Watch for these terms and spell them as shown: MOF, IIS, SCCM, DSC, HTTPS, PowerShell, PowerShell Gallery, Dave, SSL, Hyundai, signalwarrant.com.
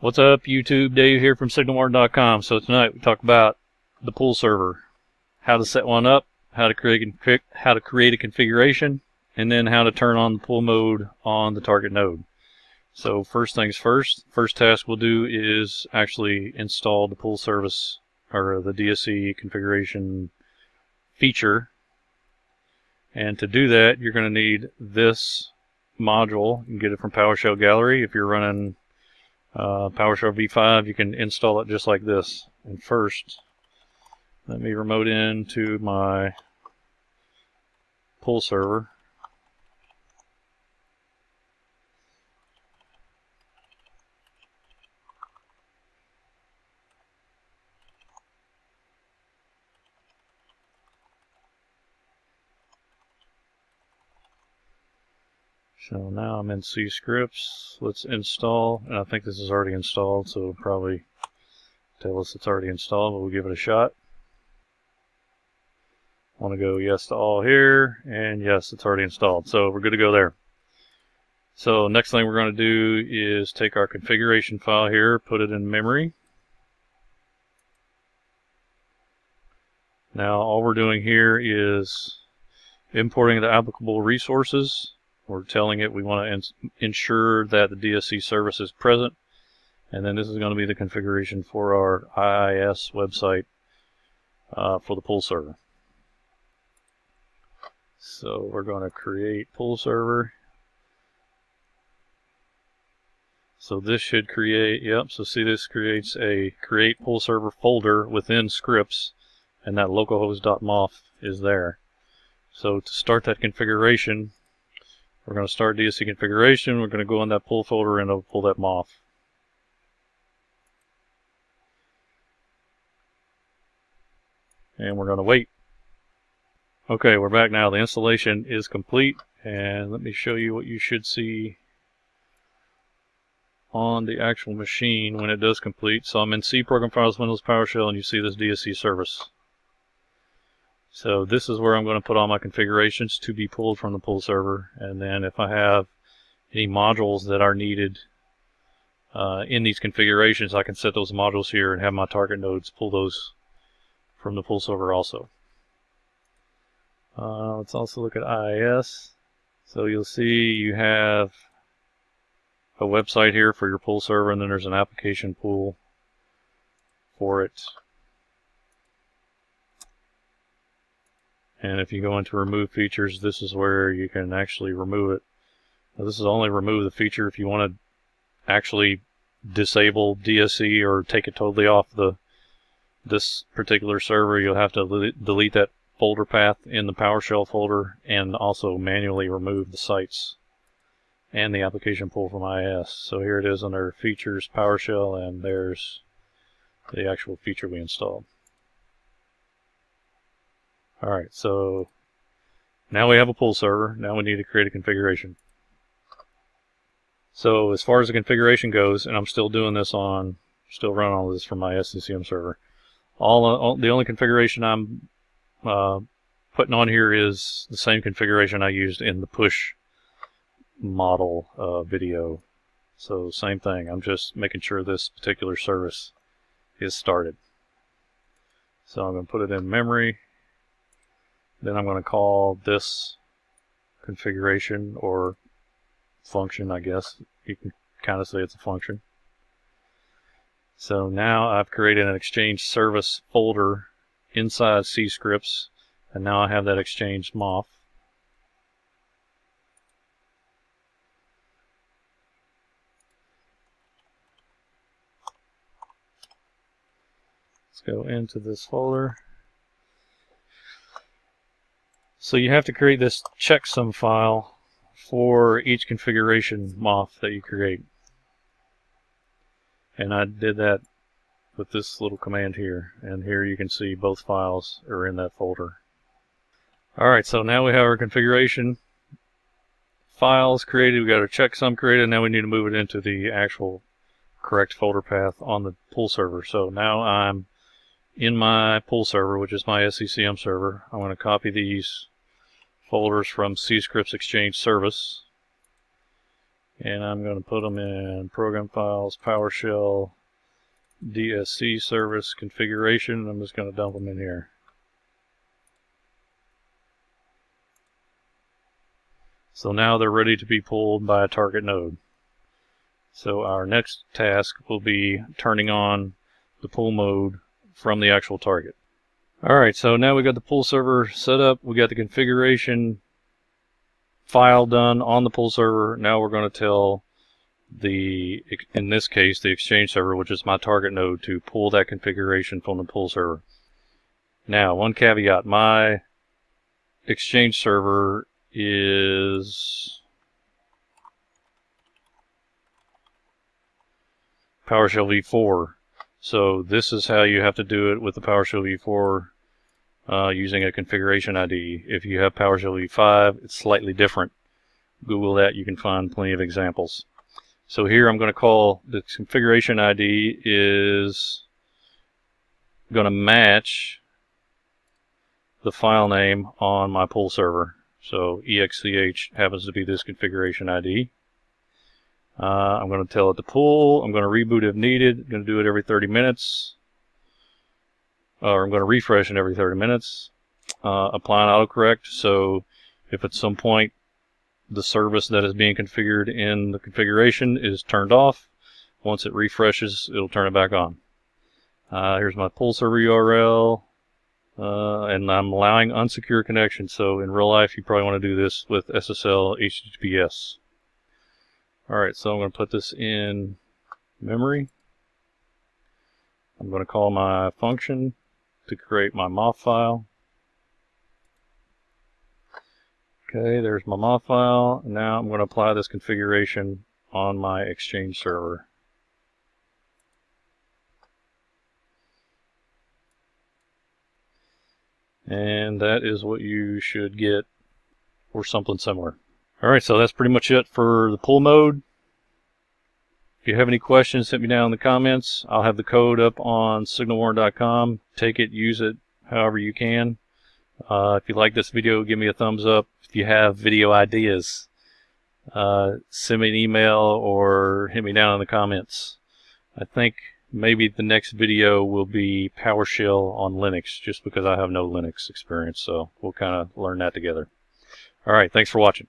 What's up, YouTube? Dave here from signalwarrant.com. So tonight we talk about the pool server, how to set one up, how to create a configuration, and then how to turn on the pool mode on the target node. So first things first. First task we'll do is actually install the pool service or the DSC configuration feature. And to do that, you're going to need this module. You can get it from PowerShell Gallery. If you're running PowerShell v5, you can install it just like this. And first, let me remote into my pool server. So now I'm in C scripts. Let's install, and I think this is already installed, so it'll probably tell us it's already installed, but we'll give it a shot. I want to go yes to all here, and yes, it's already installed, so we're good to go there. So next thing we're going to do is take our configuration file here, put it in memory. Now all we're doing here is importing the applicable resources. We're telling it we want to ensure that the DSC service is present, and then this is going to be the configuration for our IIS website for the pool server. So we're going to create pool server. So this should create, yep, so see this creates a create pool server folder within scripts, and that localhost.mof is there. So to start that configuration, we're going to start DSC configuration. We're going to go in that pool folder and it'll pull that MOF. And we're going to wait. Okay, we're back now. The installation is complete. And let me show you what you should see on the actual machine when it does complete. So I'm in C, Program Files, Windows, PowerShell, and you see this DSC service. So this is where I'm going to put all my configurations to be pulled from the pool server, and then if I have any modules that are needed in these configurations, I can set those modules here and have my target nodes pull those from the pool server also. Let's also look at IIS. So you'll see you have a website here for your pool server, and then there's an application pool for it. And if you go into remove features, this is where you can actually remove it. Now, this is only remove the feature if you want to actually disable DSC or take it totally off this particular server. You'll have to delete that folder path in the PowerShell folder and also manually remove the sites and the application pool from IIS. So here it is under features, PowerShell, and there's the actual feature we installed. Alright, so now we have a pool server. Now we need to create a configuration. So as far as the configuration goes, and I'm still doing this on, still running all this from my SCCM server. The only configuration I'm putting on here is the same configuration I used in the push model video. So same thing. I'm just making sure this particular service is started. So I'm going to put it in memory. Then I'm going to call this configuration or function, I guess. You can kind of say it's a function. So now I've created an Exchange service folder inside C scripts, and now I have that Exchange MOF. Let's go into this folder. So you have to create this checksum file for each configuration MOF that you create. And I did that with this little command here. And here you can see both files are in that folder. Alright, so now we have our configuration files created. We've got our checksum created. Now we need to move it into the actual correct folder path on the pool server. So now I'm in my pool server, which is my SCCM server. I'm going to copy these folders from C scripts Exchange service and I'm going to put them in Program Files, PowerShell, DSC Service Configuration. I'm just going to dump them in here. So now they're ready to be pulled by a target node. So our next task will be turning on the pull mode from the actual target. Alright, so now we got the pull server set up, we got the configuration file done on the pull server. Now we're going to tell the, in this case, the Exchange server, which is my target node, to pull that configuration from the pull server. Now, one caveat, my Exchange server is PowerShell v4. So this is how you have to do it with the PowerShell v4 using a configuration ID. If you have PowerShell v5, it's slightly different. Google that, you can find plenty of examples. So here I'm going to call the configuration ID is going to match the file name on my pull server. So EXCH happens to be this configuration ID. I'm going to tell it to pull. I'm going to reboot if needed. I'm going to do it every 30 minutes. Or I'm going to refresh it every 30 minutes. Apply an autocorrect. So if at some point the service that is being configured in the configuration is turned off, once it refreshes, it'll turn it back on. Here's my pull server URL. And I'm allowing unsecure connection, so in real life you probably want to do this with SSL HTTPS. Alright, so I'm going to put this in memory. I'm going to call my function to create my MOF file. Okay, there's my MOF file. Now I'm going to apply this configuration on my Exchange server. And that is what you should get, or something similar. Alright, so that's pretty much it for the pull mode. If you have any questions, hit me down in the comments. I'll have the code up on signalwarrant.com. Take it, use it however you can. If you like this video, give me a thumbs up. If you have video ideas, send me an email or hit me down in the comments. I think maybe the next video will be PowerShell on Linux, just because I have no Linux experience, so we'll kind of learn that together. All right, thanks for watching.